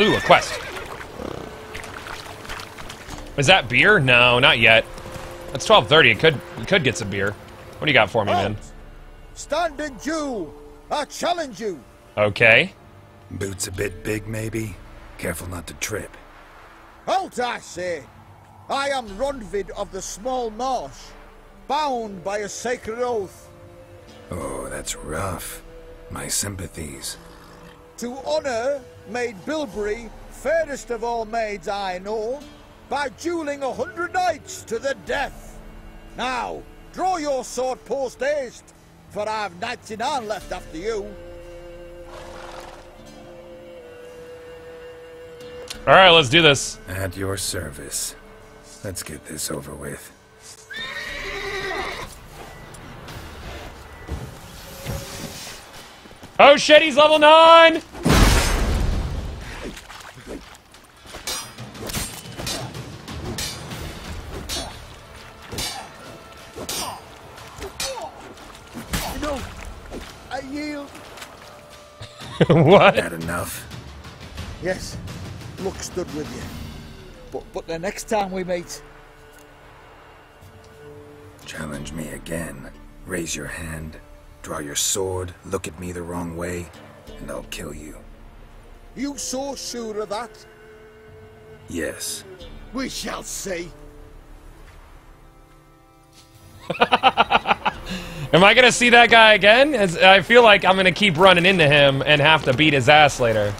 Ooh, a quest. Is that beer? No, not yet. It's 12:30. You could get some beer. What do you got for me, man? Standing Jew, I challenge you. Okay. Boots a bit big, maybe. Careful not to trip. Halt, I say. I am Runvid of the small marsh, bound by a sacred oath. Oh, that's rough. My sympathies. To honor Maid Bilberry, fairest of all maids I know, by dueling 100 knights to the death. Now, draw your sword post haste, for I've 99 left after you. All right, let's do this. At your service. Let's get this over with. Oh shit, he's level 9! No, I yield. What? Not enough. Yes, luck stood with you. But the next time we meet... Challenge me again. Raise your hand. Draw your sword, look at me the wrong way, and I'll kill you. You so sure of that? Yes. We shall see. Am I gonna see that guy again? As I feel like I'm gonna keep running into him and have to beat his ass later.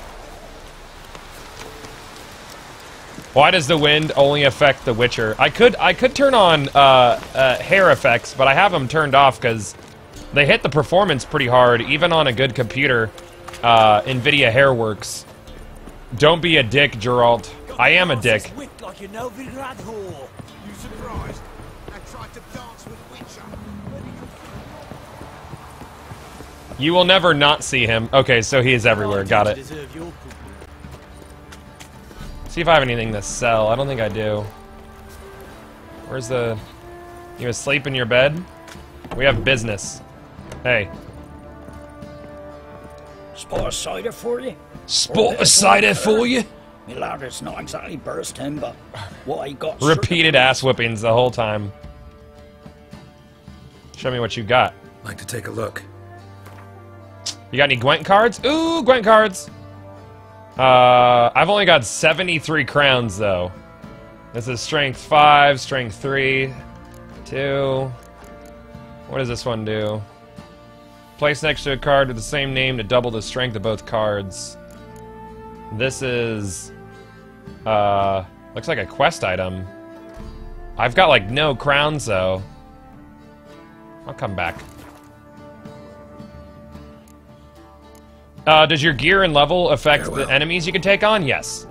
Why does the wind only affect the Witcher? I could turn on hair effects, but I have them turned off because they hit the performance pretty hard, even on a good computer. Nvidia Hairworks. Don't be a dick, Geralt. I am a dick. You will never not see him. Okay, so he is everywhere. Got it. See if I have anything to sell. I don't think I do. Where's the... You asleep in your bed? We have business. Hey. Spot of cider for you? Spot of cider for you? My ladder's not exactly bursting, but what I got... Repeated ass whippings the whole time. Show me what you got. Like to take a look. You got any Gwent cards? Ooh, Gwent cards! I've only got 73 crowns, though. This is strength 5, strength 3, 2... What does this one do? Place next to a card with the same name to double the strength of both cards. This is... looks like a quest item. I've got, like, no crowns, though. I'll come back. Does your gear and level affect the enemies you can take on? Yes.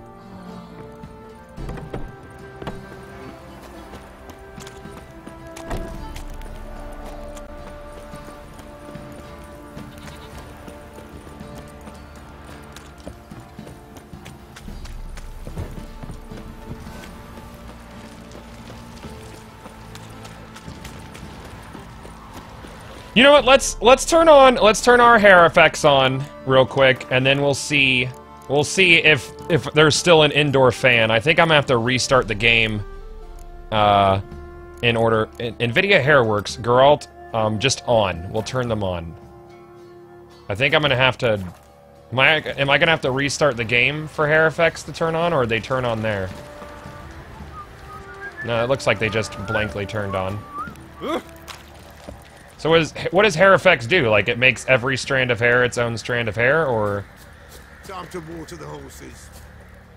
You know what? Let's turn our hair effects on real quick, and then we'll see if there's still an indoor fan. I think I'm gonna have to restart the game. In order, Nvidia Hairworks, Geralt, just on. We'll turn them on. I think I'm gonna have to. Am I gonna have to restart the game for hair effects to turn on, or they turn on there? No, it looks like they just blankly turned on. Ooh. So what does hair effects do? Like, it makes every strand of hair its own strand of hair, or...? Time to water the horses.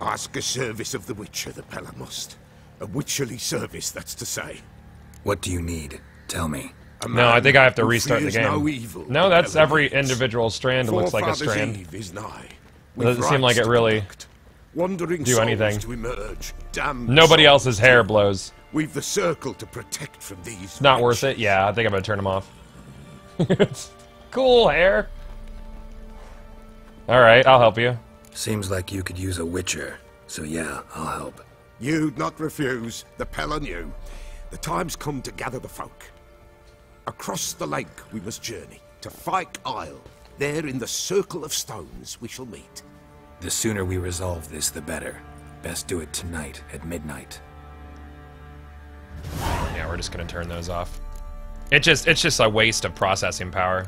Ask a service of the Witcher, the Pella must. A witcherly service, that's to say. What do you need? Tell me. No, I think I have to restart the game. No, evil, no, that's every individual strand looks like a strand. Eve is nigh. It doesn't seem like it really do anything. Nobody else's hair blows. We've the circle to protect from these. Not worth it. Yeah, I think I'm gonna turn them off. Cool hair. All right, I'll help you. Seems like you could use a Witcher, so yeah, I'll help. You'd not refuse. The Pella knew. The time's come to gather the folk. Across the lake we must journey to Fike Isle. There, in the circle of stones, we shall meet. The sooner we resolve this, the better. Best do it tonight at midnight. Yeah, we're just gonna turn those off. It's just a waste of processing power.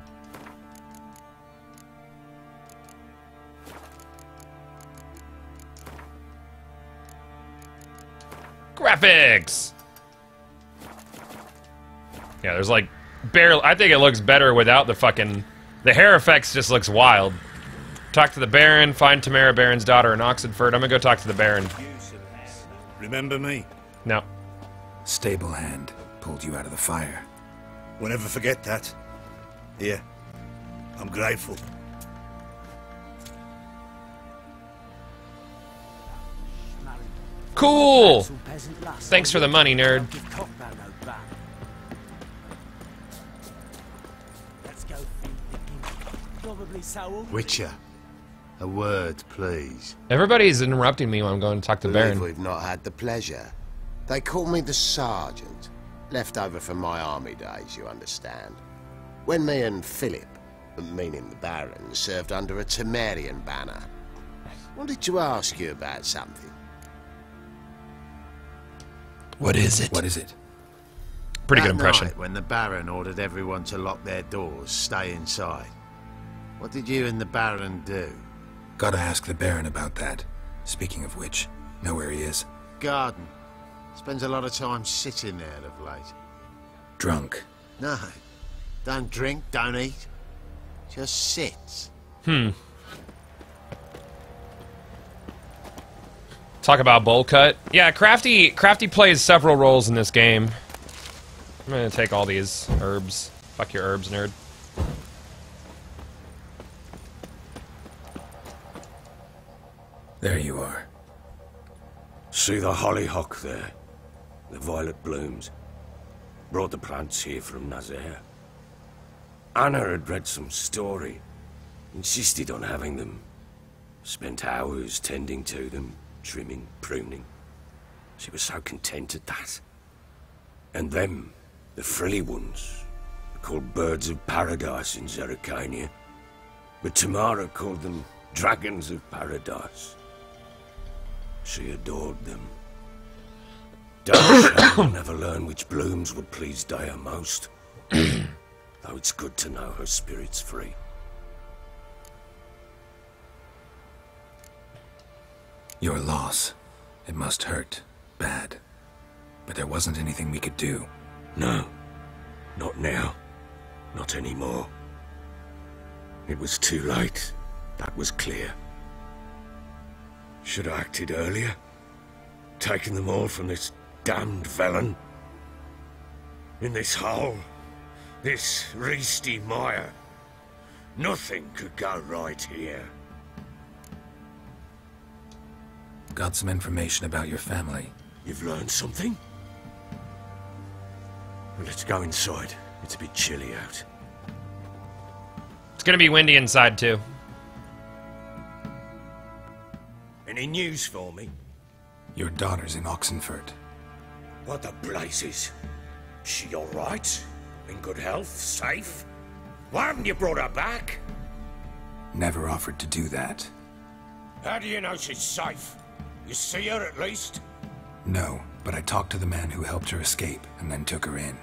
Graphics! Yeah, there's like barely... I think it looks better without the fucking... The hair effects just looks wild. Talk to the Baron, find Tamara Baron's daughter in Oxenfurt. I'm gonna go talk to the Baron. Remember me? No. Stable hand pulled you out of the fire. We'll never forget that. Here. I'm grateful. Cool! Thanks for the money, nerd. Witcher, a word, please. Everybody's interrupting me when I'm going to talk to the Baron. We've not had the pleasure. They call me the Sergeant. Left over from my army days, you understand. When me and Philip, meaning the Baron, served under a Temerian banner. Wanted to ask you about something. What is it? What is it? Pretty good impression. When the Baron ordered everyone to lock their doors, stay inside. What did you and the Baron do? Gotta ask the Baron about that. Speaking of which, know where he is? Garden. Spends a lot of time sitting there of late. Drunk? No. Don't drink, don't eat. Just sits. Hmm. Talk about bowl cut. Yeah, Crafty plays several roles in this game. I'm gonna take all these herbs. Fuck your herbs, nerd. There you are. See the hollyhock there? The violet blooms. Brought the plants here from Nazair. Anna had read some story. Insisted on having them. Spent hours tending to them. Trimming, pruning. She was so content at that. And them, the frilly ones, were called birds of paradise in Zeracania. But Tamara called them dragons of paradise. She adored them. Dark will never learn which blooms would please Daya most. Though it's good to know her spirit's free. Your loss. It must hurt. Bad. But there wasn't anything we could do. No. Not now. Not anymore. It was too late. That was clear. Should have acted earlier. Taken them all from this damned Velen. In this hole. This reesty mire. Nothing could go right here. Got some information about your family. You've learned something? Well, let's go inside. It's a bit chilly out. It's gonna be windy inside, too. Any news for me? Your daughter's in Oxenfurt. What the blazes? She all right? In good health? Safe? Why haven't you brought her back? Never offered to do that. How do you know she's safe? You see her, at least? No, but I talked to the man who helped her escape, and then took her in.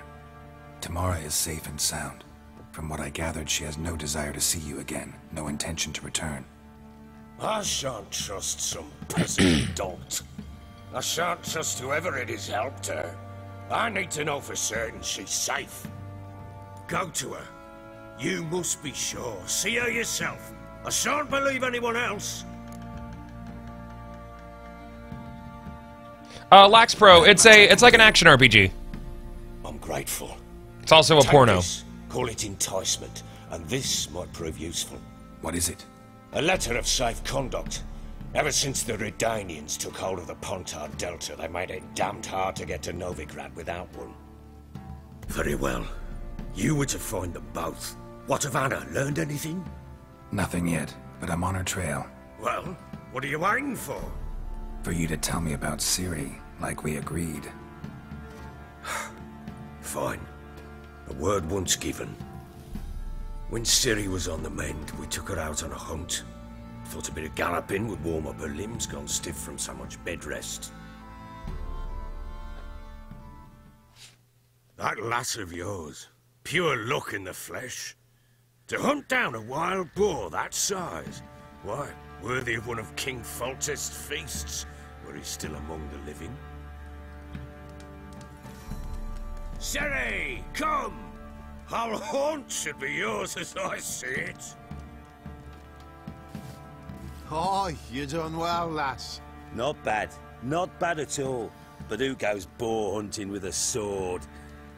Tamara is safe and sound. From what I gathered, she has no desire to see you again, no intention to return. I shan't trust some peasant dolt. I shan't trust whoever it is helped her. I need to know for certain she's safe. Go to her. You must be sure. See her yourself. I shan't believe anyone else. Laxpro, it's like an action RPG. I'm grateful. It's also a porno. Call it enticement, and this might prove useful. What is it? A letter of safe conduct. Ever since the Redanians took hold of the Pontar Delta, they made it damned hard to get to Novigrad without one. Very well. You were to find them both. What of Anna? Learned anything? Nothing yet, but I'm on her trail. Well, what are you waiting for? For you to tell me about Ciri, like we agreed. Fine. A word once given. When Ciri was on the mend, we took her out on a hunt. Thought a bit of galloping would warm up her limbs, gone stiff from so much bed rest. That lass of yours, pure luck in the flesh. To hunt down a wild boar that size, why, worthy of one of King Foltest's feasts, were he still among the living. Ciri, come! Our haunt should be yours as I see it. Oh, you're doing well, lass. Not bad. Not bad at all. But who goes boar hunting with a sword?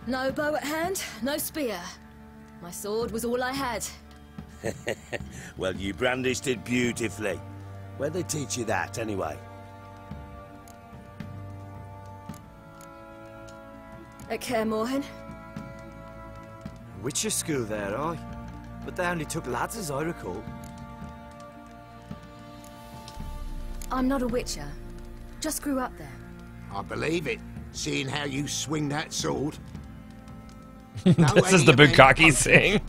No bow at hand, no spear. My sword was all I had. Well, you brandished it beautifully. Where'd they teach you that, anyway? At Caer Morhen. Witcher school there, aye. But they only took lads, as I recall. I'm not a witcher. Just grew up there. I believe it, seeing how you swing that sword. This is the Bukkake saying.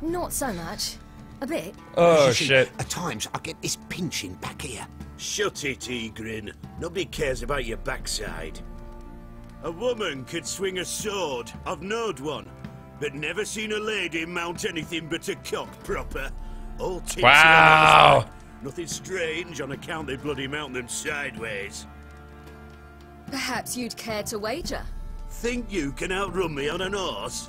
Not so much. A bit. Oh, shit. At times, I get this pinching back here. Shut it, Tigrin. Nobody cares about your backside. A woman could swing a sword. I've knowed one. But never seen a lady mount anything but a cock proper. All tips. Wow. Nothing strange on account they bloody mount them sideways. Perhaps you'd care to wager. Think you can outrun me on an horse?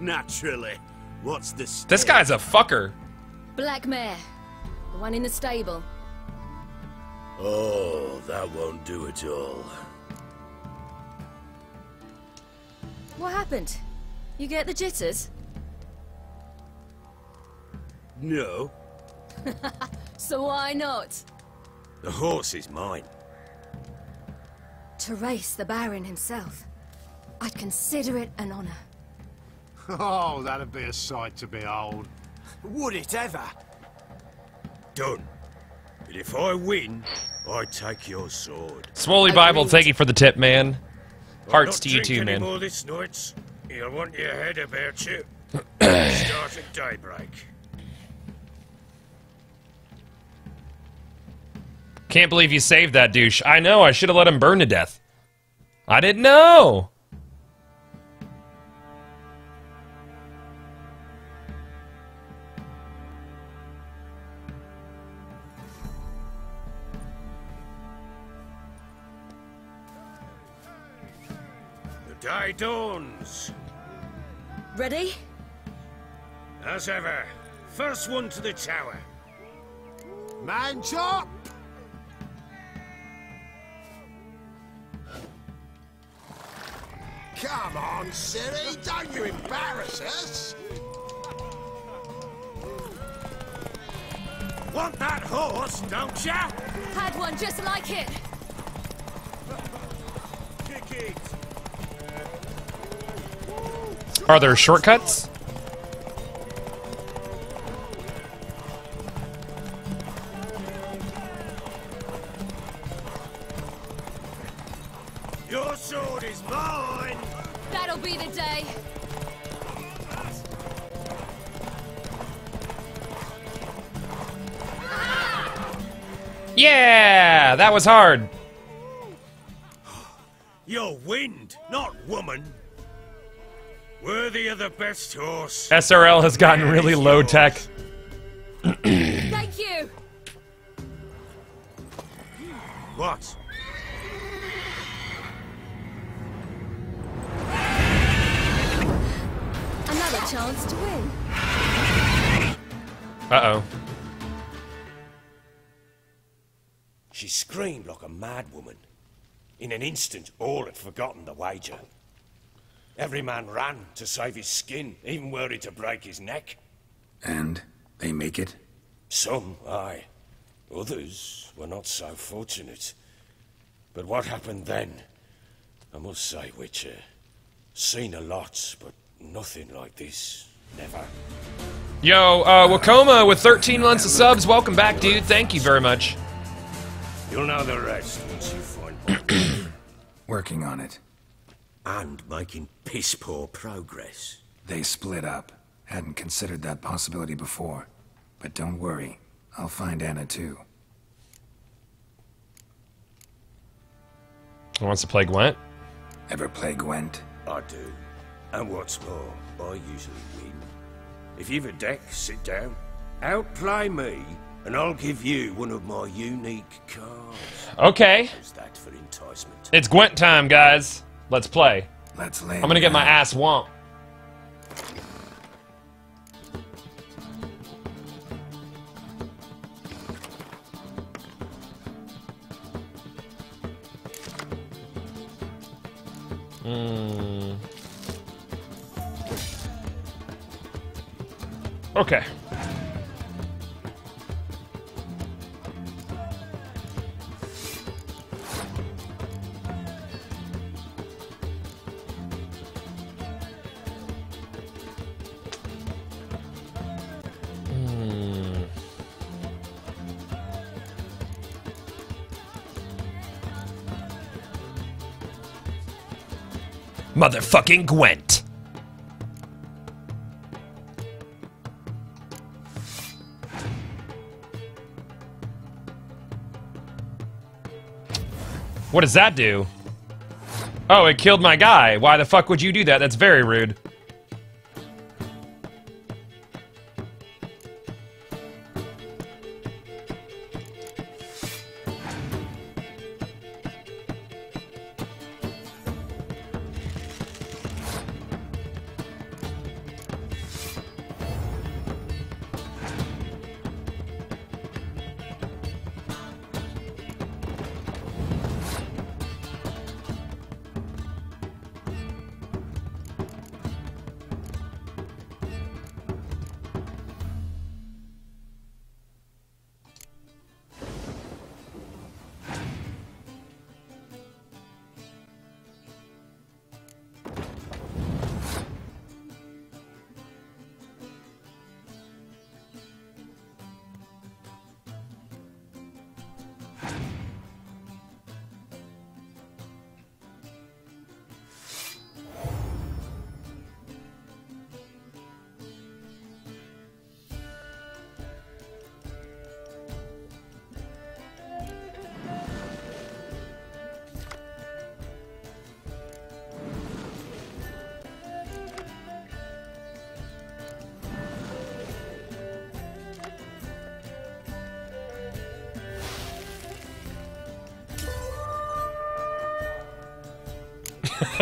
Naturally. What's this? This guy's a fucker. Black mare. The one in the stable. Oh, that won't do at all. What happened? You get the jitters? No. So why not? The horse is mine. To race the Baron himself, I'd consider it an honor. Oh, that'd be a sight to behold. Would it ever? Done. But if I win, I take your sword. Swoley Bible, thank you for the tip, man. Hearts to you too, man. More this night. You'll want your head about you. Start at daybreak. Can't believe you saved that douche. I know, I should have let him burn to death. I didn't know! The day dawns. Ready? As ever, first one to the tower. Man chop! Come on, Ciri, don't you embarrass us! Want that horse, don't ya? Had one just like it! Kick it! Are there shortcuts? Your sword is mine! That'll be the day! Yeah! That was hard! You're wind, not woman! Worthy of the best horse! SRL has gotten really low tech. Thank you! What? Chance to win. Uh-oh. She screamed like a mad woman. In an instant, all had forgotten the wager. Every man ran to save his skin, even were it to break his neck. And they make it? Some, aye. Others were not so fortunate. But what happened then? I must say, Witcher, seen a lot, but nothing like this. Never. Yo, Wakoma with 13 months of subs. Welcome back, dude. Thank you very much. You'll know the rest once you find working on it. And making piss poor progress. They split up. Hadn't considered that possibility before. But don't worry. I'll find Anna too. Who wants to play Gwent? Ever play Gwent? I do. And what's more, I usually win. If you've a deck, sit down. Outplay me, and I'll give you one of my unique cards. Okay. Is that for enticement? It's Gwent time, guys. Let's play. Let's land. I'm gonna get my ass whomped. Okay. Motherfucking Gwent. What does that do? Oh, it killed my guy. Why the fuck would you do that? That's very rude.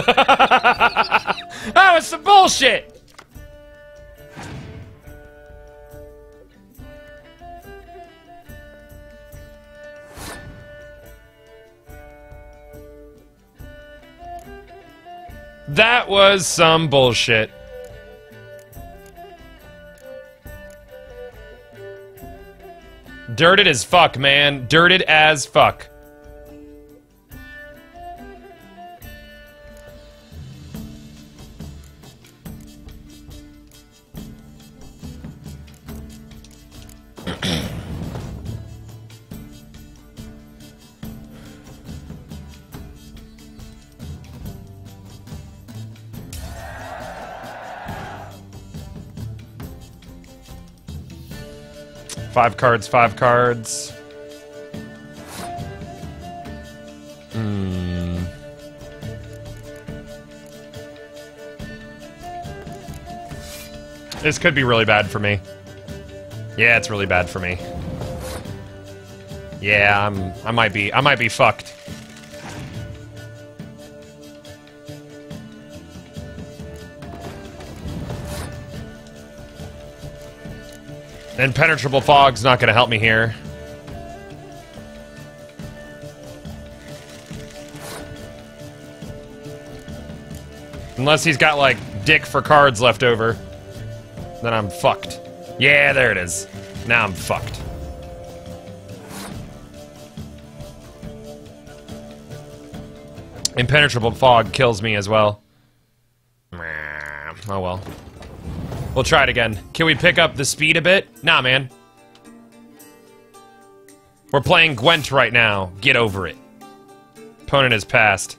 That was some bullshit! That was some bullshit. Dirted as fuck, man. Dirted as fuck. Five cards. This could be really bad for me. Yeah, it's really bad for me. Yeah, I might be fucked. Impenetrable fog's not gonna help me here. Unless he's got, like, dick for cards left over. Then I'm fucked. Yeah, there it is. Now I'm fucked. Impenetrable fog kills me as well. Oh well. We'll try it again. Can we pick up the speed a bit? Nah, man. We're playing Gwent right now. Get over it. Opponent has passed.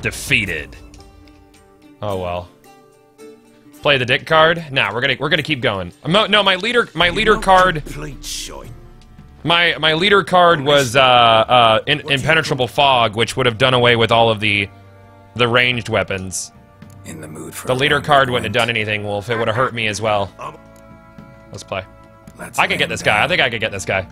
Defeated. Oh well. Play the dick card? Nah, we're gonna keep going. No, my leader card. My leader card was impenetrable fog, which would have done away with all of the ranged weapons. In the mood for the leader card wouldn't have done anything, Wolf. It would have hurt me as well. Let's play. I can get this guy. I think I could get this guy.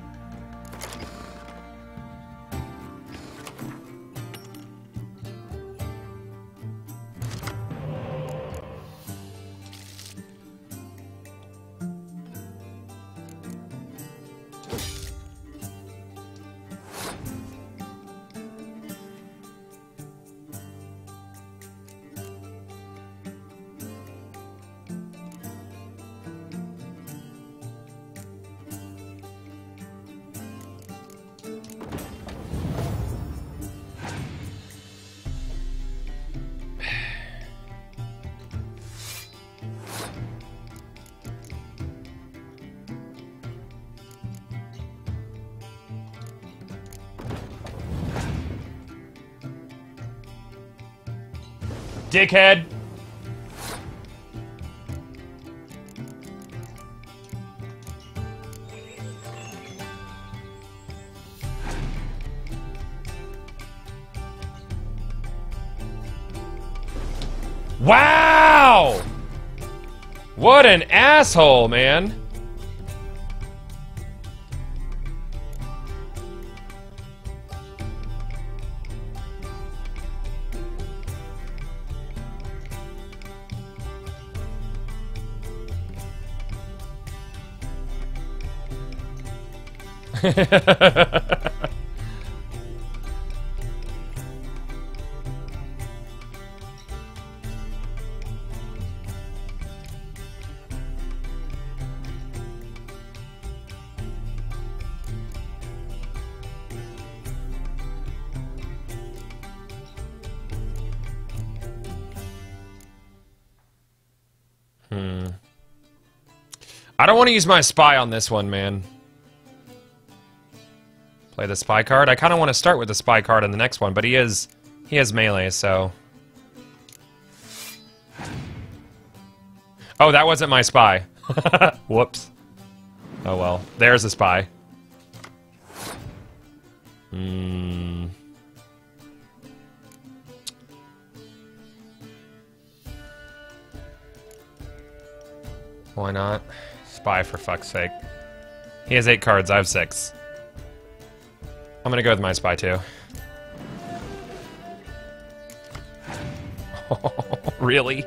Dickhead. Wow! What an asshole, man. I don't want to use my spy on this one, man. Play the spy card. I kind of want to start with the spy card in the next one, but he has melee, so. Oh, that wasn't my spy. Whoops. Oh well. There's a spy. Hmm. Why not? Spy for fuck's sake. He has 8 cards, I have 6. I'm gonna go with my spy too. Really?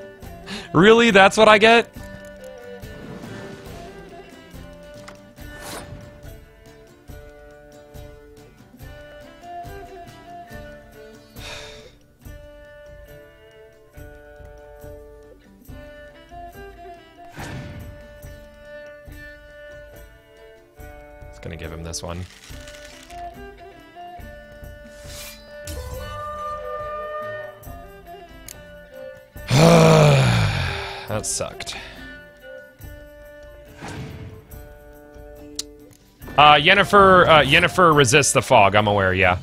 Really? That's what I get? It's gonna give him this one. That sucked. Yennefer resists the fog, I'm aware, yeah.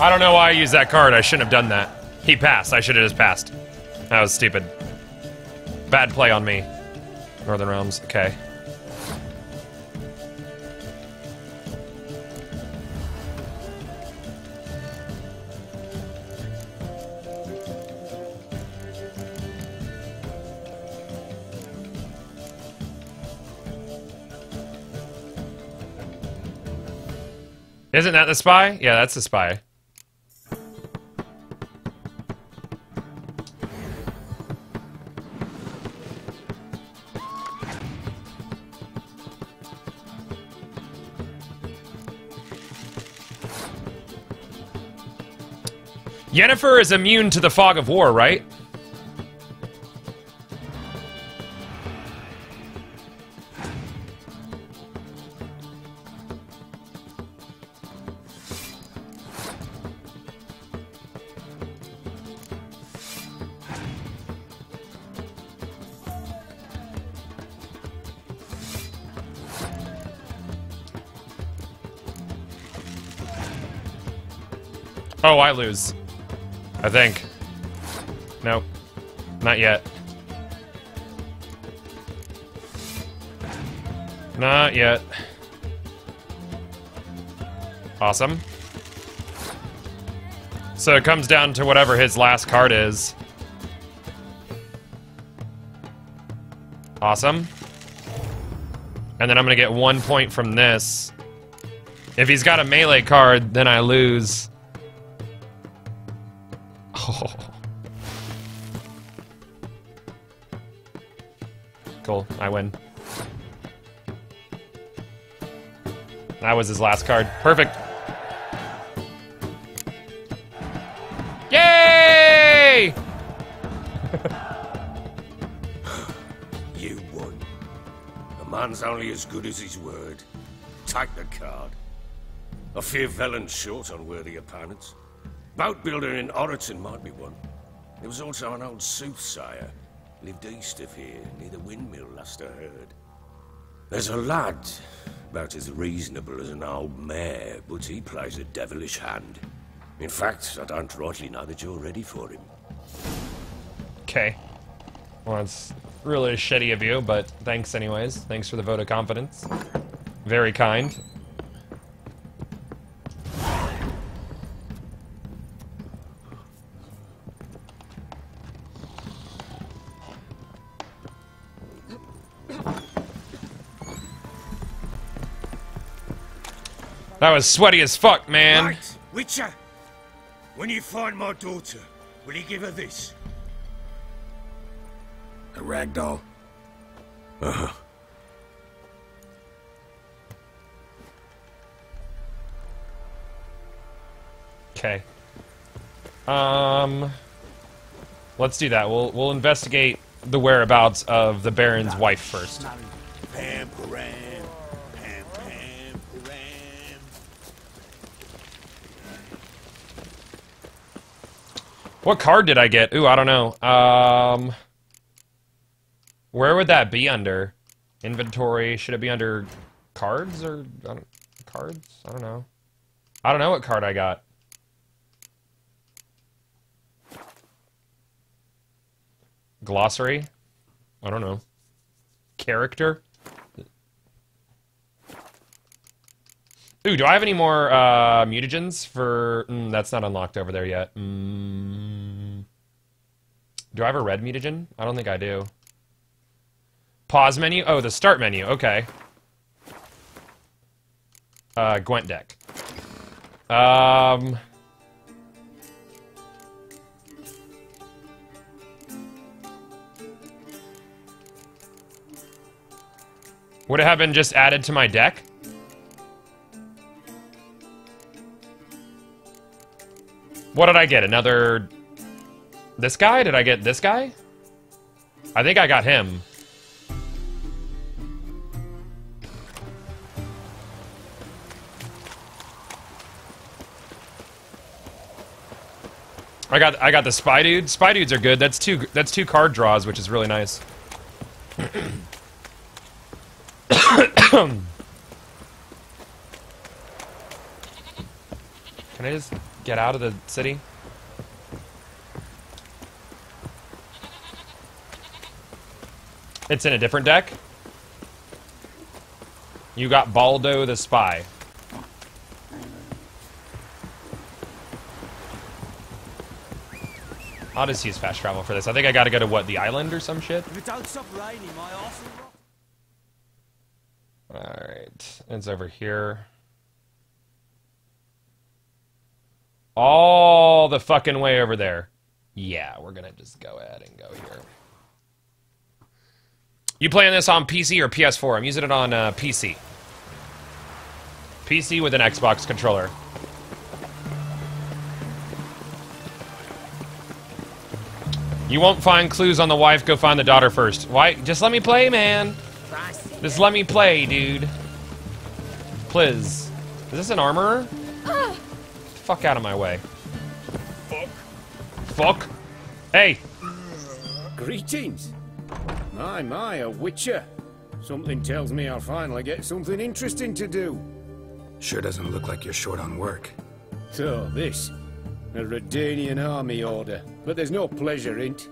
I don't know why I used that card. I shouldn't have done that. He passed. I should have just passed. That was stupid. Bad play on me. Northern Realms. Okay. Isn't that the spy? Yeah, that's the spy. Yennefer is immune to the fog of war, right? Oh, I lose. I think. Nope. Not yet. Not yet. Awesome. So it comes down to whatever his last card is. Awesome. And then I'm gonna get 1 point from this. If he's got a melee card, then I lose. Cool, I win. That was his last card. Perfect. Yay! You won. A man's only as good as his word. Take the card. I fear Velen's short on worthy opponents. Boatbuilder in Oriton might be one. There was also an old soothsayer, lived east of here, near the windmill last I heard. There's a lad, about as reasonable as an old mare, but he plays a devilish hand. In fact, I don't rightly know that you're ready for him. Okay. Well, that's really shitty of you, but thanks anyways. Thanks for the vote of confidence. Very kind. That was sweaty as fuck, man. Right, Witcher. When you find my daughter, will you give her this? A ragdoll. Uh-huh. Okay. Let's do that. We'll investigate the whereabouts of the Baron's wife first. What card did I get? Ooh, I don't know. Where would that be under? Inventory? Should it be under cards or cards? I don't know. I don't know what card I got. Glossary? I don't know. Character? Ooh, do I have any more mutagens for... that's not unlocked over there yet. Do I have a red mutagen? I don't think I do. Pause menu? Oh, the start menu. Okay. Gwent deck. Would it have been just added to my deck? What did I get? Another... This guy? Did I get this guy? I think I got him. I got the spy dude. Spy dudes are good. That's two card draws, which is really nice. Can I just... get out of the city? It's in a different deck? You got Baldo the Spy. I'll just use fast travel for this. I think I gotta go to, what, the island or some shit? Alright, it's over here. All the fucking way over there. Yeah, we're gonna just go ahead and go here. You playing this on PC or PS4? I'm using it on PC. PC with an Xbox controller. You won't find clues on the wife, go find the daughter first. Why? Just let me play, man. Just let me play, dude. Please. Is this an armorer? Fuck out of my way. Fuck. Hey. Greetings. My, my, a witcher. Something tells me I'll finally get something interesting to do. Sure doesn't look like you're short on work. So, this. A Redanian army order. But there's no pleasure in't.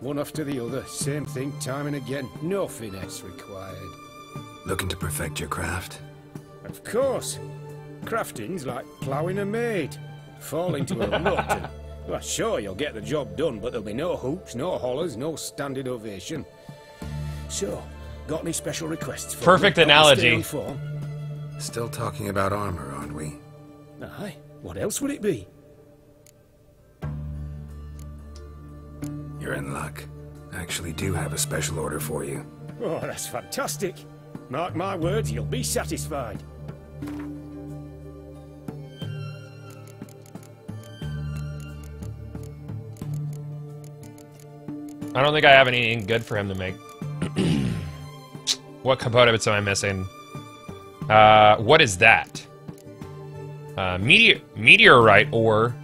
One after the other, same thing, time and again. No finesse required. Looking to perfect your craft? Of course. Crafting's like ploughing a maid. Fall into a rut and... Well, sure, you'll get the job done, but there'll be no hoops, no hollers, no standing ovation. So, got any special requests for perfect me? Analogy. Still talking about armor, aren't we? Aye. What else would it be? You're in luck. I actually do have a special order for you. Oh, that's fantastic. Mark my words, you'll be satisfied. I don't think I have anything good for him to make. What components am I missing? What is that? Meteorite ore.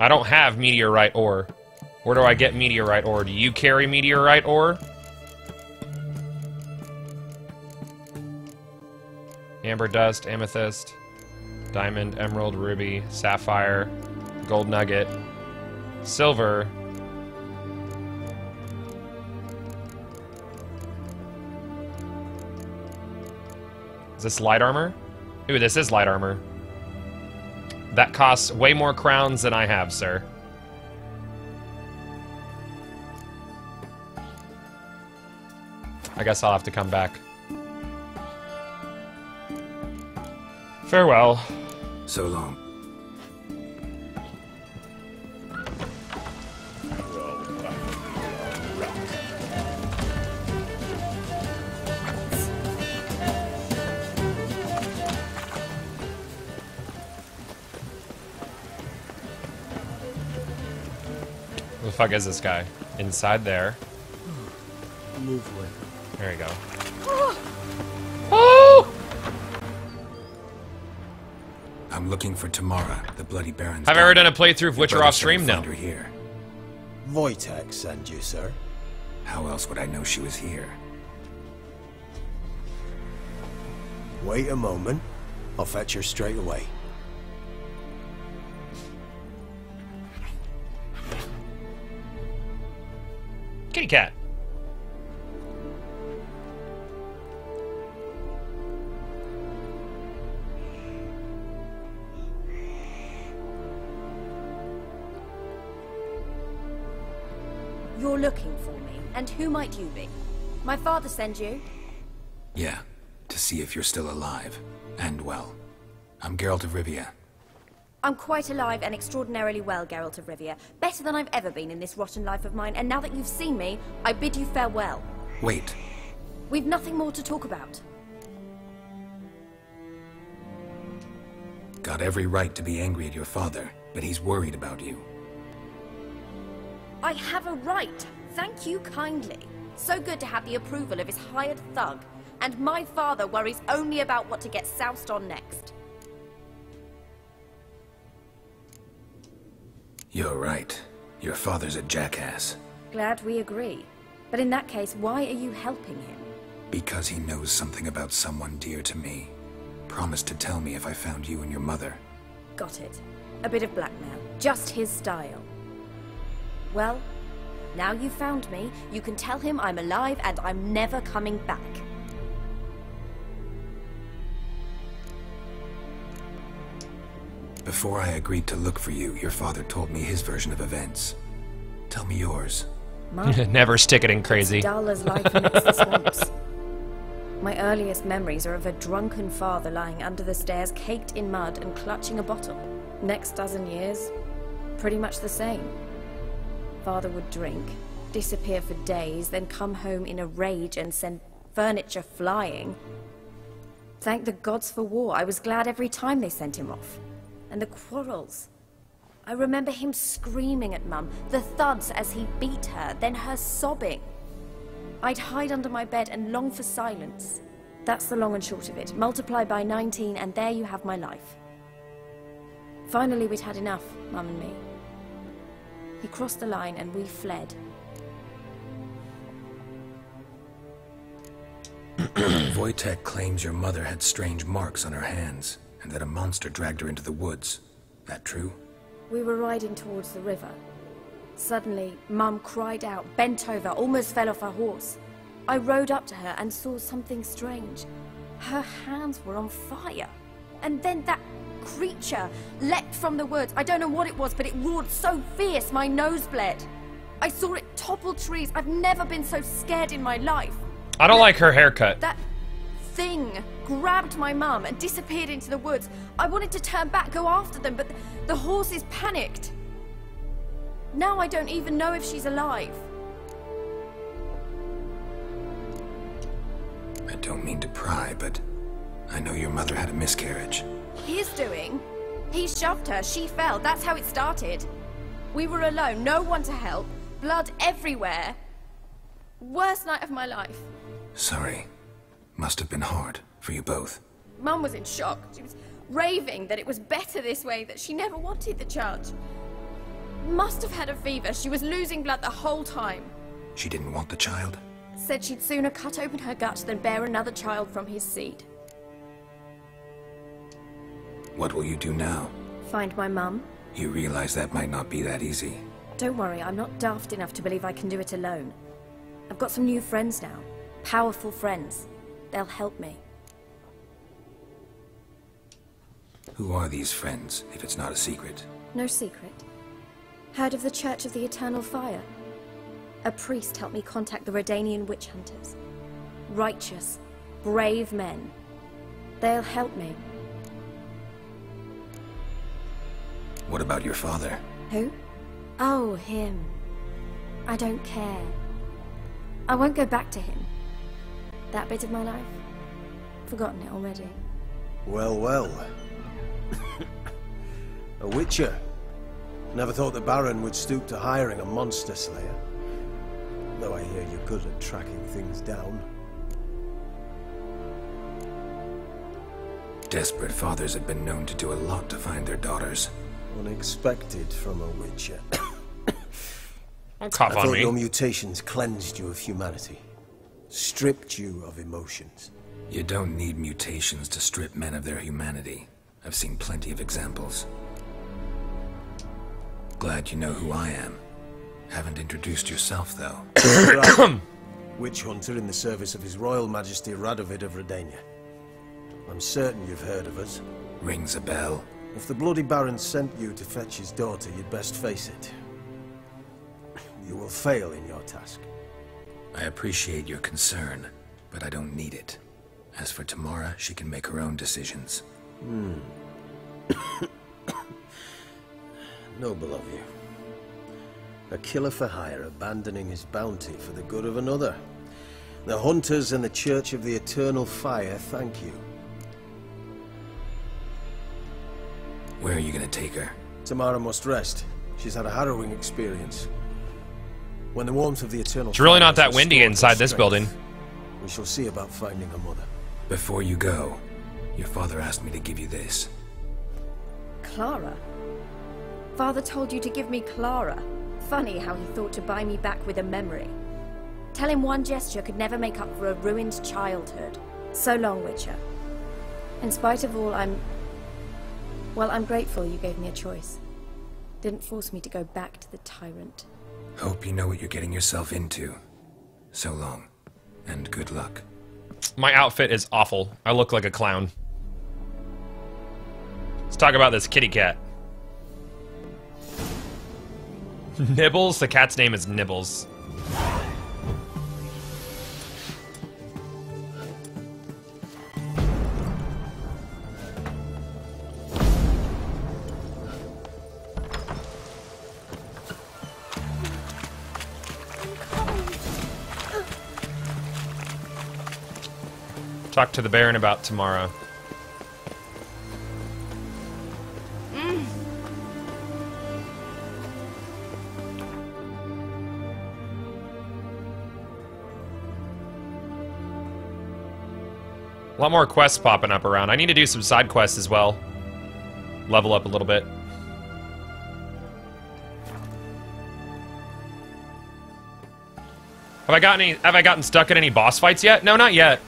I don't have meteorite ore. Where do I get meteorite ore? Do you carry meteorite ore? Amber dust, amethyst, diamond, emerald, ruby, sapphire, gold nugget, silver. Is this light armor? Ooh, this is light armor. That costs way more crowns than I have, sir. I guess I'll have to come back. Farewell. So long. Who the fuck is this guy? Inside there. Move away. There you go. Oh! I'm looking for Tamara, the bloody Baron's. I've ever done a playthrough of Witcher off stream now. Here. Voitex send you, sir. How else would I know she was here? Wait a moment. I'll fetch her straight away. Kitty cat. You're looking for me, and who might you be? My father sent you? Yeah, to see if you're still alive and well. I'm Geralt of Rivia. I'm quite alive and extraordinarily well, Geralt of Rivia. Better than I've ever been in this rotten life of mine, and now that you've seen me, I bid you farewell. Wait. We've nothing more to talk about. Got every right to be angry at your father, but he's worried about you. I have a right. Thank you kindly. So good to have the approval of his hired thug, and my father worries only about what to get soused on next. You're right. Your father's a jackass. Glad we agree. But in that case, why are you helping him? Because he knows something about someone dear to me. Promised to tell me if I found you and your mother. Got it. A bit of blackmail. Just his style. Well, now you've found me, you can tell him I'm alive and I'm never coming back. Before I agreed to look for you, your father told me his version of events. Tell me yours. Never stick it in crazy. Dull as life amidst the swamps. My earliest memories are of a drunken father lying under the stairs, caked in mud and clutching a bottle. Next dozen years, pretty much the same. Father would drink, disappear for days, then come home in a rage and send furniture flying. Thank the gods for war. I was glad every time they sent him off. and the quarrels. I remember him screaming at Mum, the thuds as he beat her, then her sobbing. I'd hide under my bed and long for silence. That's the long and short of it. Multiply by 19 and there you have my life. Finally we'd had enough, Mum and me. He crossed the line and we fled. Voitex claims your mother had strange marks on her hands, and that a monster dragged her into the woods. That true? We were riding towards the river. Suddenly, Mum cried out, bent over, almost fell off her horse. I rode up to her and saw something strange. Her hands were on fire. And then that creature leapt from the woods. I don't know what it was, but it roared so fierce my nose bled. I saw it topple trees. I've never been so scared in my life. I don't like her haircut. That thing grabbed my mum and disappeared into the woods. I wanted to turn back, go after them, but the horses panicked. Now I don't even know if she's alive. I don't mean to pry, but I know your mother had a miscarriage. His doing? He shoved her, she fell, that's how it started. We were alone, no one to help, blood everywhere. Worst night of my life. Sorry. Must have been hard for you both. Mum was in shock. She was raving that it was better this way, that she never wanted the child. Must have had a fever. She was losing blood the whole time. She didn't want the child? Said she'd sooner cut open her gut than bear another child from his seed. What will you do now? Find my mum. You realize that might not be that easy. Don't worry, I'm not daft enough to believe I can do it alone. I've got some new friends now. Powerful friends. They'll help me. Who are these friends, if it's not a secret? No secret. Heard of the Church of the Eternal Fire? A priest helped me contact the Redanian Witch Hunters. Righteous, brave men. They'll help me. What about your father? Who? Oh, him. I don't care. I won't go back to him. That bit of my life? Forgotten it already. Well, well. A witcher. Never thought the Baron would stoop to hiring a monster slayer. Though I hear you're good at tracking things down. Desperate fathers have been known to do a lot to find their daughters. Unexpected from a witcher. I thought your mutations cleansed you of humanity, stripped you of emotions. You don't need mutations to strip men of their humanity. I've seen plenty of examples. Glad you know who I am. Haven't introduced yourself, though. Right. Witch hunter in the service of His Royal Majesty Radovid of Redenia. I'm certain you've heard of us. Rings a bell. If the bloody Baron sent you to fetch his daughter, you'd best face it. You will fail in your task. I appreciate your concern, but I don't need it. As for Tamara, she can make her own decisions. Hmm. Noble of you. A killer for hire abandoning his bounty for the good of another. The Hunters and the Church of the Eternal Fire thank you. Where are you going to take her? Tamara must rest. She's had a harrowing experience. When the warmth of the Eternal Fire... It's really not that windy inside this building. We shall see about finding her mother. Before you go, your father asked me to give you this. Clara? Father told you to give me Clara. Funny how he thought to buy me back with a memory. Tell him one gesture could never make up for a ruined childhood. So long, Witcher. In spite of all, I'm grateful you gave me a choice. Didn't force me to go back to the tyrant. Hope you know what you're getting yourself into. So long, and good luck. My outfit is awful. I look like a clown. Let's talk about this kitty cat. Nibbles? The cat's name is Nibbles. Talk to the Baron about tomorrow. A lot more quests popping up around. I need to do some side quests as well. Level up a little bit. Have I gotten stuck in any boss fights yet? No, not yet.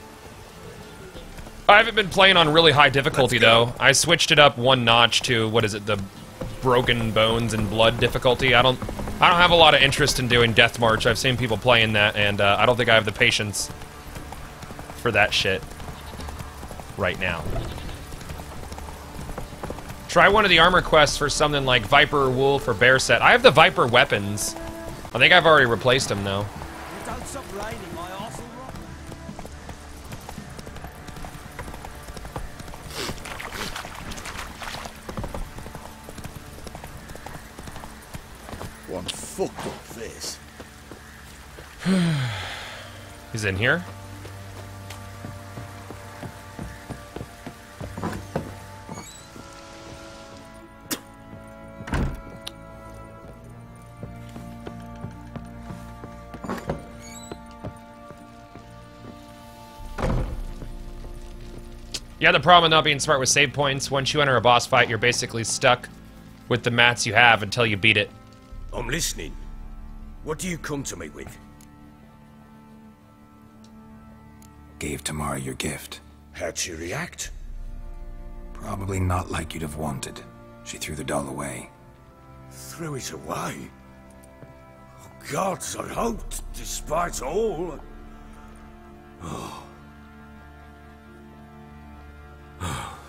I haven't been playing on really high difficulty though. I switched it up one notch to, what is it, the broken bones and blood difficulty. I don't have a lot of interest in doing Death March. I've seen people playing that, and I don't think I have the patience for that shit right now. Try one of the armor quests for something like Viper or Wolf or Bear set. I have the Viper weapons. I think I've already replaced them though. Fucked up face. He's in here. Yeah, the problem with not being smart with save points, once you enter a boss fight, you're basically stuck with the mats you have until you beat it. I'm listening. What do you come to me with? Gave Tamara your gift. How'd she react? Probably not like you'd have wanted. She threw the doll away. Threw it away? Oh, gods, I hoped, despite all. Oh. Oh.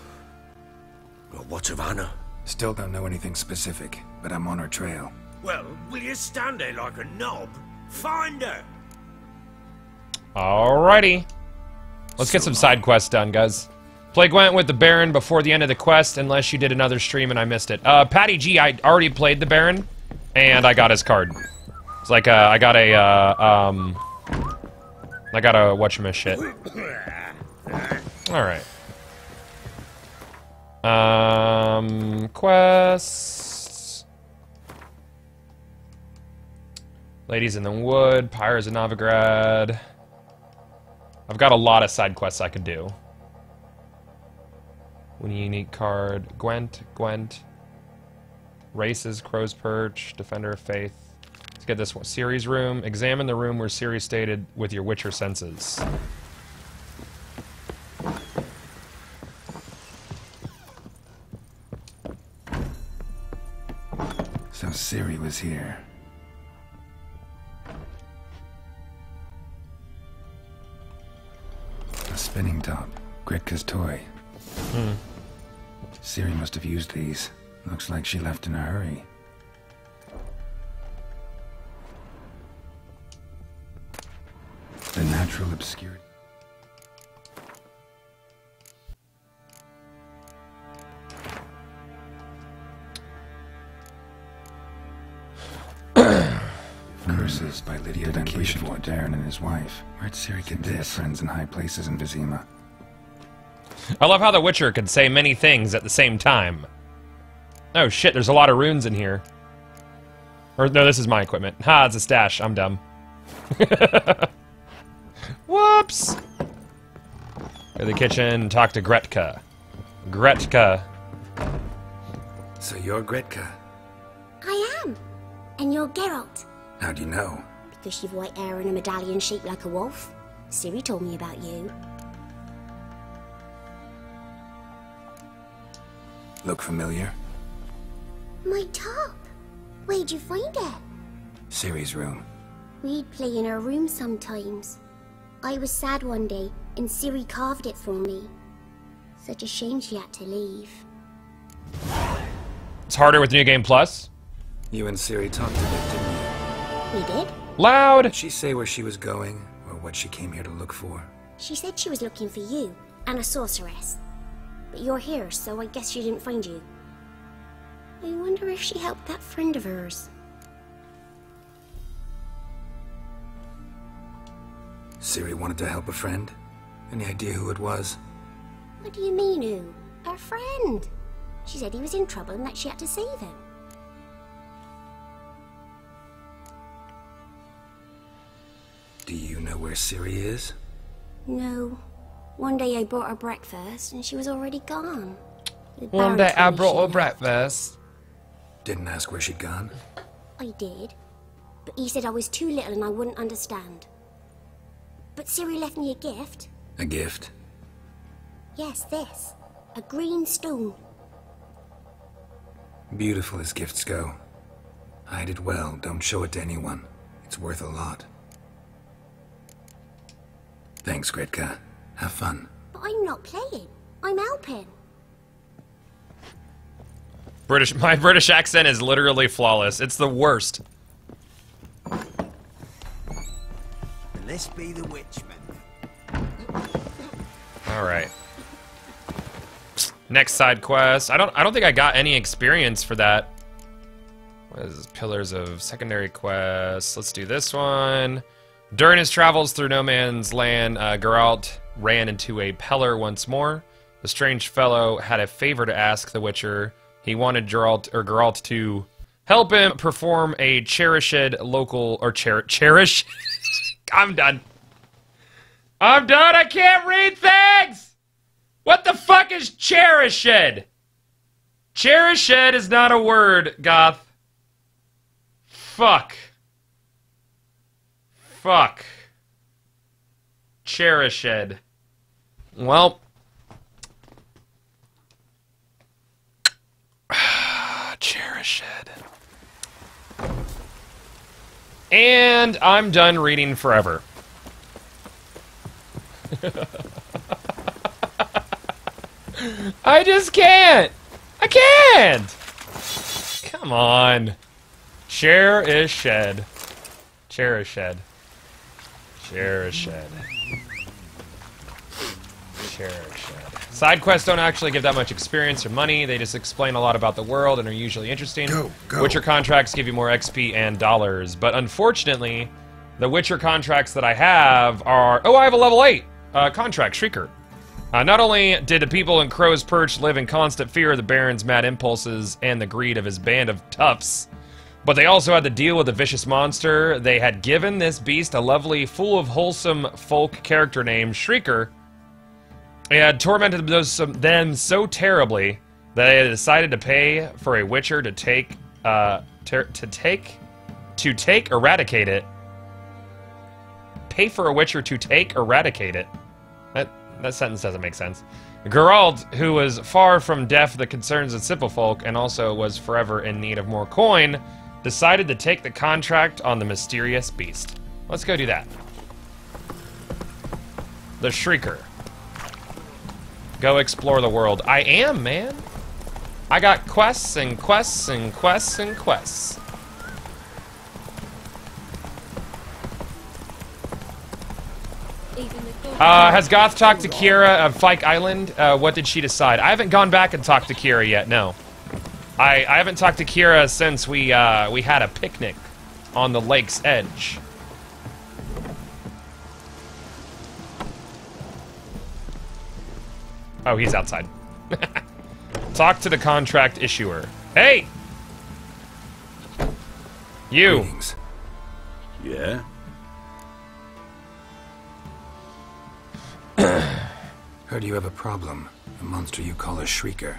Well, what of Anna? Still don't know anything specific, but I'm on her trail. Well, will you stand there like a knob? Find her! Alrighty. Let's get some side quests done, guys. Play Gwent with the Baron before the end of the quest, unless you did another stream and I missed it. Patty G, I already played the Baron, and I got his card. It's like, I got a whatchamashit. Alright. Quests... Ladies in the Wood, Pyres of Novigrad. I've got a lot of side quests I could do. Win a unique card. Gwent. Races, Crow's Perch, Defender of Faith. Let's get this one. Ciri's room. Examine the room where Ciri stated with your Witcher senses. So Ciri was here. Spinning top, Gretka's toy. Hmm. Ciri must have used these. Looks like she left in a hurry. The natural obscurity. Curses by Lydia Dankish for Darren and his wife. Where'd Ciri get this? Friends in high places in Vizima. I love how the Witcher could say many things at the same time. Oh shit, there's a lot of runes in here. Or no, this is my equipment. Ha, it's a stash. I'm dumb. Whoops! Go to the kitchen and talk to Gretka. Gretka. So you're Gretka? I am. And you're Geralt. How do you know? Because you've white hair and a medallion shaped like a wolf. Ciri told me about you. Look familiar? My top! Where'd you find it? Ciri's room. We'd play in her room sometimes. I was sad one day, and Ciri carved it for me. Such a shame she had to leave. It's harder with New Game Plus. You and Ciri talked a bit, didn't you? We did. Loud! Did she say where she was going, or what she came here to look for? She said she was looking for you, and a sorceress. But you're here, so I guess she didn't find you. I wonder if she helped that friend of hers. Ciri wanted to help a friend? Any idea who it was? What do you mean, who? Her friend! She said he was in trouble and that she had to save him. Do you know where Ciri is? No. One day I brought her breakfast and she was already gone. One day I brought her breakfast. Didn't ask where she'd gone? I did. But he said I was too little and I wouldn't understand. But Ciri left me a gift. A gift? Yes, this. A green stone. Beautiful as gifts go. Hide it well, don't show it to anyone. It's worth a lot. Thanks, Gretka. Have fun. But I'm not playing. I'm helping. My British accent is literally flawless. It's the worst. This be the witchman. Alright. Next side quest. I don't think I got any experience for that. What is this? Pillars of secondary quests. Let's do this one. During his travels through no man's land, Geralt ran into a pillar once more. The strange fellow had a favor to ask the Witcher. He wanted Geralt to help him perform a cherished local or cherish. I'm done. I'm done. I can't read things. What the fuck is cherished? Cherished is not a word, Goth. Fuck. Cherished. Well. Cherished. And I'm done reading forever. I just can't. I can't. Come on. Chair is shed. Chair is shed. Chair is shed. Chair is shed. Side quests don't actually give that much experience or money. They just explain a lot about the world and are usually interesting. Go. Witcher contracts give you more XP and dollars. But unfortunately, the Witcher contracts that I have are... Oh, I have a level 8 contract, Shrieker. Not only did the people in Crow's Perch live in constant fear of the Baron's mad impulses and the greed of his band of toughs, but they also had to deal with a vicious monster. They had given this beast a lovely, full of wholesome folk character named Shrieker. It had tormented them so terribly that they had decided to pay for a Witcher to eradicate it. Pay for a Witcher to eradicate it. That sentence doesn't make sense. Geralt, who was far from deaf to the concerns of simple folk and also was forever in need of more coin, decided to take the contract on the mysterious beast. Let's go do that. The Shrieker. Go explore the world. I am, man. I got quests and quests and quests and quests. Has Goth talked to Kira of Fike Island? What did she decide? I haven't gone back and talked to Kira yet, no. I haven't talked to Kira since we had a picnic on the lake's edge. Oh, he's outside. Talk to the contract issuer. Hey! You! Greetings. Yeah? Heard you have a problem. A monster you call a Shrieker.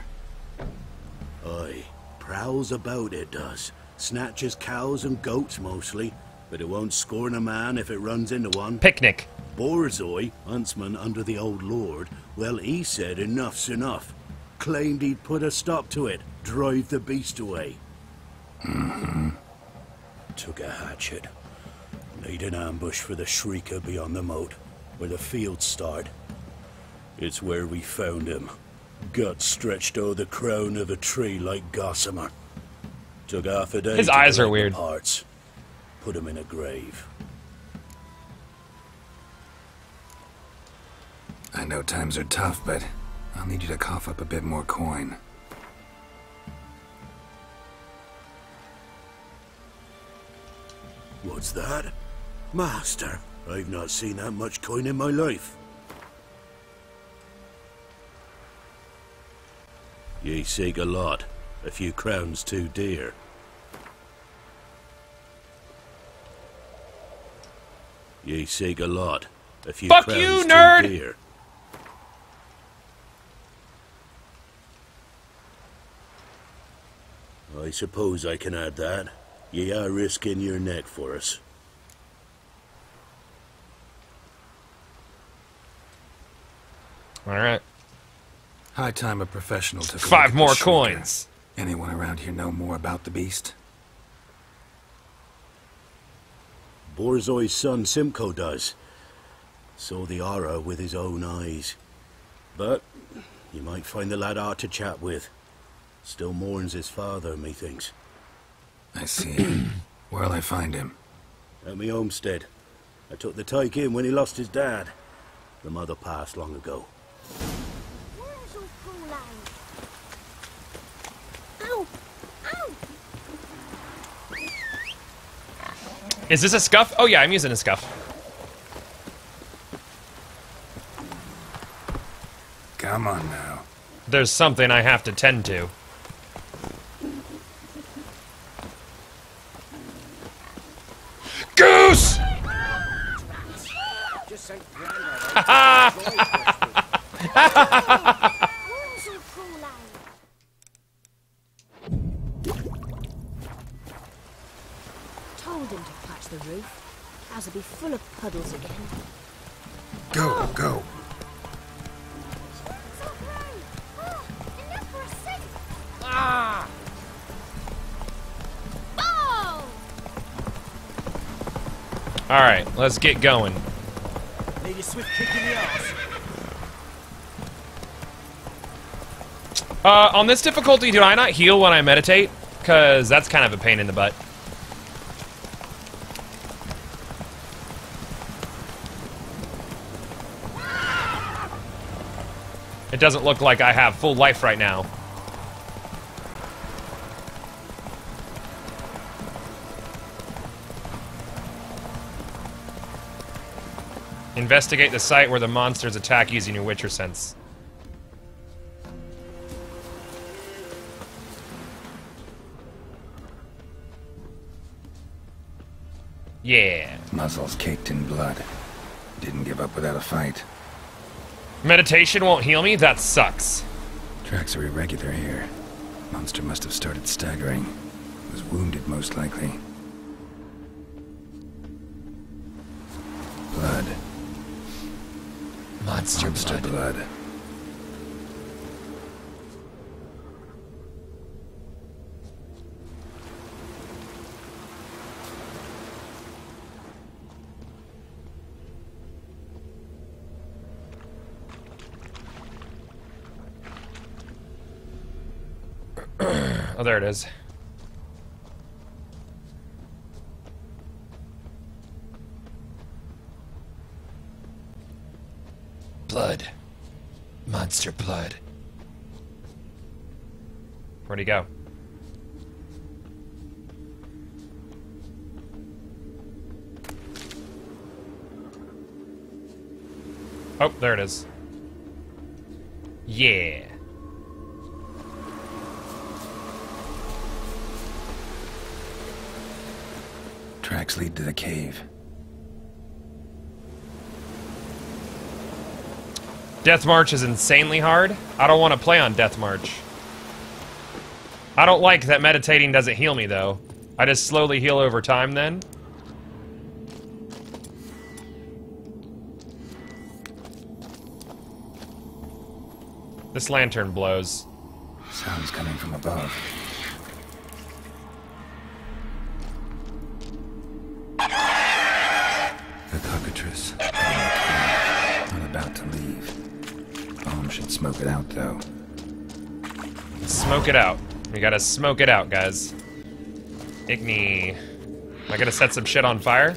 Aye. Prowls about, it does. Snatches cows and goats mostly, but it won't scorn a man if it runs into one. Picnic. Borzoi, huntsman under the old lord, well, he said enough's enough. Claimed he'd put a stop to it, drive the beast away. Mm-hmm. Took a hatchet. Made an ambush for the Shrieker beyond the moat, where the fields start. It's where we found him. Gut stretched o'er the crown of a tree like gossamer. Took half a day. His eyes are weird. Parts. Put him in a grave. I know times are tough, but I'll need you to cough up a bit more coin. What's that? Master, I've not seen that much coin in my life. Ye seek a lot, a few crowns too dear. Ye seek a lot, a few crowns too dear. Fuck you, nerd! I suppose I can add that. Ye are risking your neck for us. Alright. High time a professional took 5 more coins! Anyone around here know more about the beast? Borzoi's son Simcoe does. Saw the aura with his own eyes. But you might find the lad hard to chat with. Still mourns his father, methinks. I see. Where'll I find him? At me homestead. I took the tyke in when he lost his dad. The mother passed long ago. Where's your cool hand? Ow! Ow! Is this a scuff? Oh yeah, I'm using a scuff. Come on now. There's something I have to tend to. Goose! Told him to patch the roof. House'll be full of puddles again. Go, go. Ah! Oh! All right, let's get going. Lady Swift kick in the ass. On this difficulty, do I not heal when I meditate? Because that's kind of a pain in the butt. It doesn't look like I have full life right now. Investigate the site where the monsters attack using your Witcher sense. Yeah. Muscles caked in blood. Didn't give up without a fight. Meditation won't heal me? That sucks. Tracks are irregular here. Monster must have started staggering. Was wounded, most likely. Blood. Monster blood. Oh, there it is. Blood. Monster blood. Where'd he go? Oh, there it is. Yeah. Tracks lead to the cave. Death March is insanely hard. I don't want to play on Death March. I don't like that meditating doesn't heal me though. I just slowly heal over time then. This lantern blows. Sounds coming from above. The cockatrice. I'm about to leave. Bomb should smoke it out, though. Smoke it out. We gotta smoke it out, guys. Igni. Am I gonna set some shit on fire?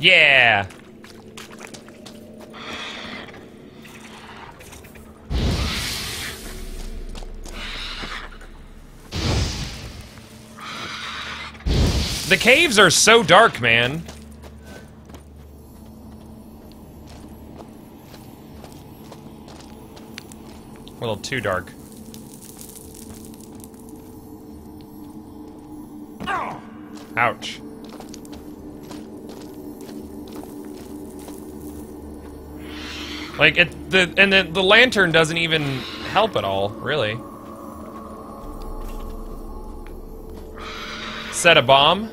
Yeah! The caves are so dark, man. A little too dark. Ouch. Like, and then the lantern doesn't even help at all, really. Set a bomb?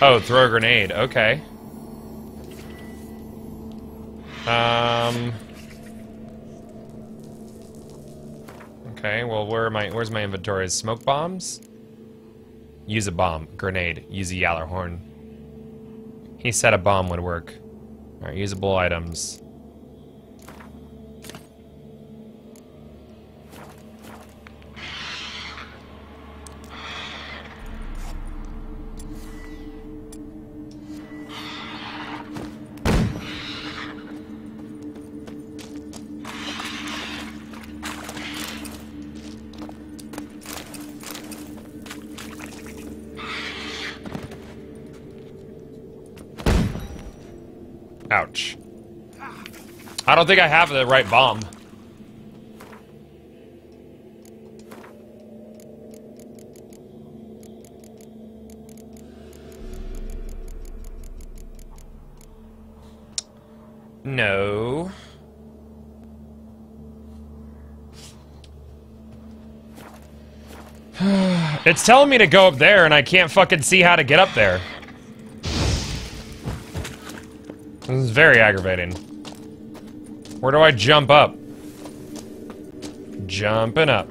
Oh, throw a grenade. Okay. Okay, well, where's my inventory? Smoke bombs? Use a bomb. Grenade. Use a Yallarhorn. He said a bomb would work. Alright, usable items. Ouch. I don't think I have the right bomb. No. It's telling me to go up there and I can't fucking see how to get up there. This is very aggravating. Where do I jump up? Jumping up.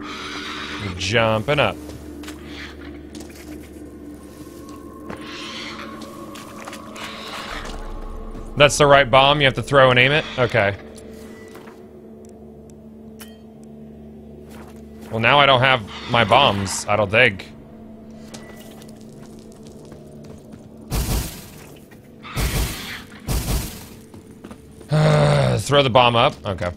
Jumping up. That's the right bomb, you have to throw and aim it? Okay. Well, now I don't have my bombs, I don't think. Throw the bomb up? Okay.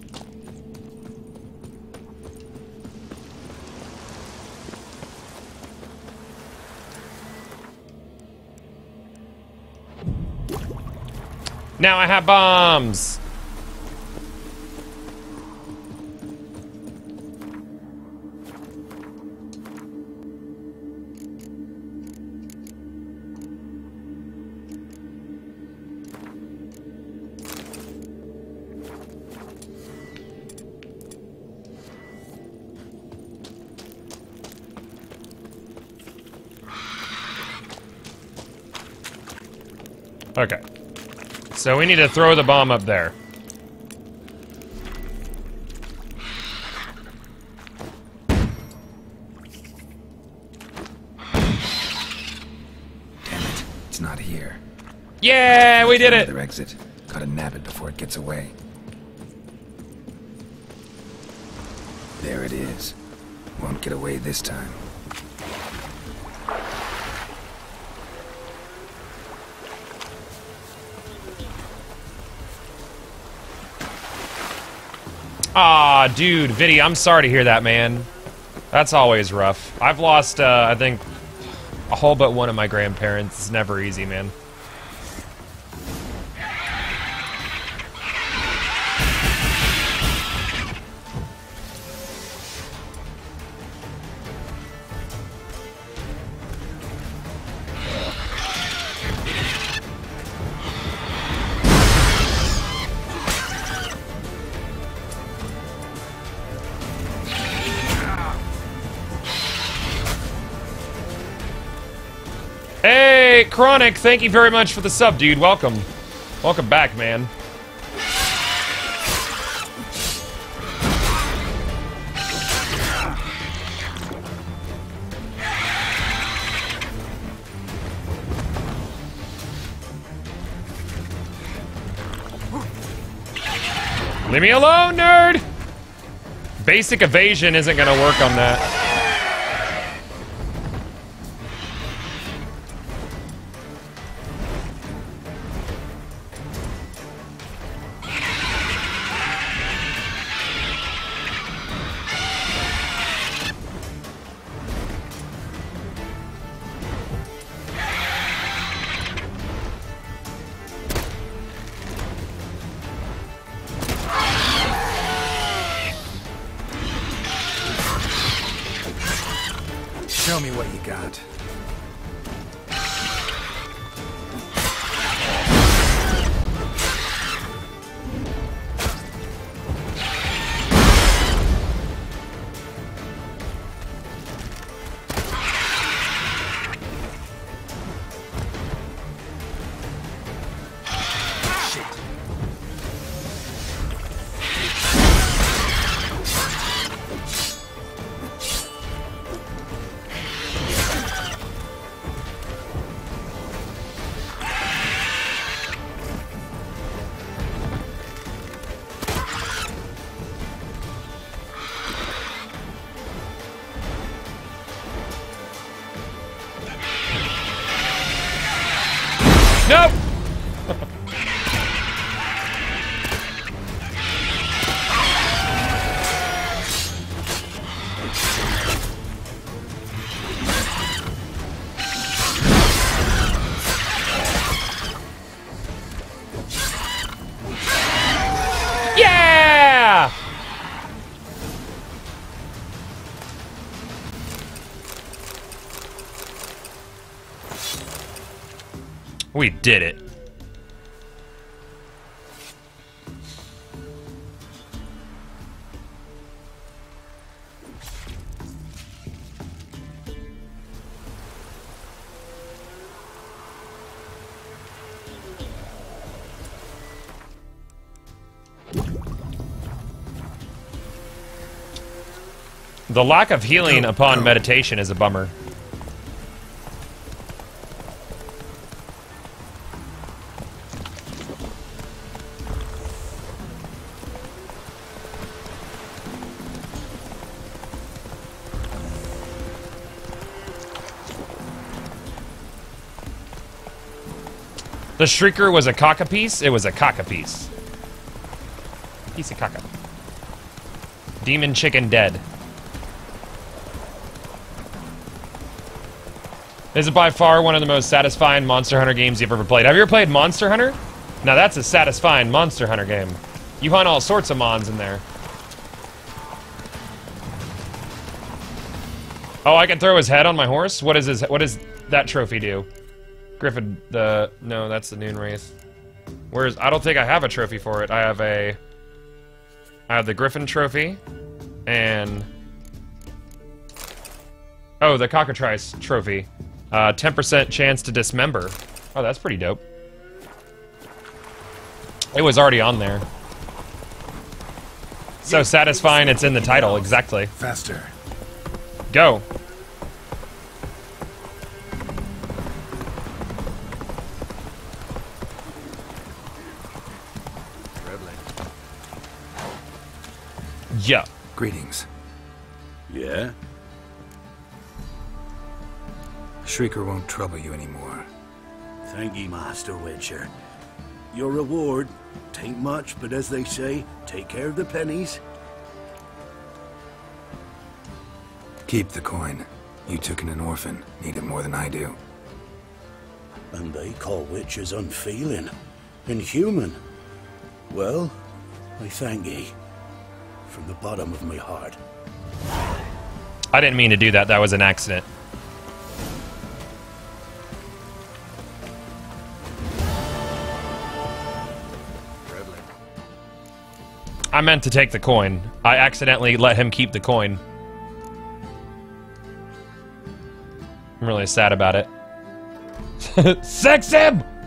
Now I have bombs! Okay. So we need to throw the bomb up there. Damn it. It's not here. Yeah, we did it. Another exit. Gotta nab it before it gets away. There it is. Won't get away this time. Aw, dude, Viddy, I'm sorry to hear that, man. That's always rough. I've lost, I think, a whole but one of my grandparents. It's never easy, man. Chronic, thank you very much for the sub, dude. Welcome. Welcome back, man. Leave me alone, nerd! Basic evasion isn't gonna work on that. No! We did it. The lack of healing upon meditation is a bummer. The Shrieker was a cockatrice? It was a cockatrice. Piece of cocka. Demon chicken dead. This is by far one of the most satisfying Monster Hunter games you've ever played. Have you ever played Monster Hunter? Now that's a satisfying Monster Hunter game. You hunt all sorts of mons in there. Oh, I can throw his head on my horse? What is his, what does that trophy do? Griffin, the... No, that's the Noon Wraith. Where's... I don't think I have a trophy for it. I have a... I have the Griffin trophy. And... Oh, the cockatrice trophy. 10% chance to dismember. Oh, that's pretty dope. It was already on there. So satisfying it's in the title, exactly. Faster. Go. Yeah. Greetings. Yeah? Shrieker won't trouble you anymore. Thank ye, Master Witcher. Your reward, tain't much, but as they say, take care of the pennies. Keep the coin. You took in an orphan. Need it more than I do. And they call witches unfeeling, inhuman. Well, I thank ye. From the bottom of my heart. I didn't mean to do that. That was an accident. I meant to take the coin. I accidentally let him keep the coin. I'm really sad about it. Sex him!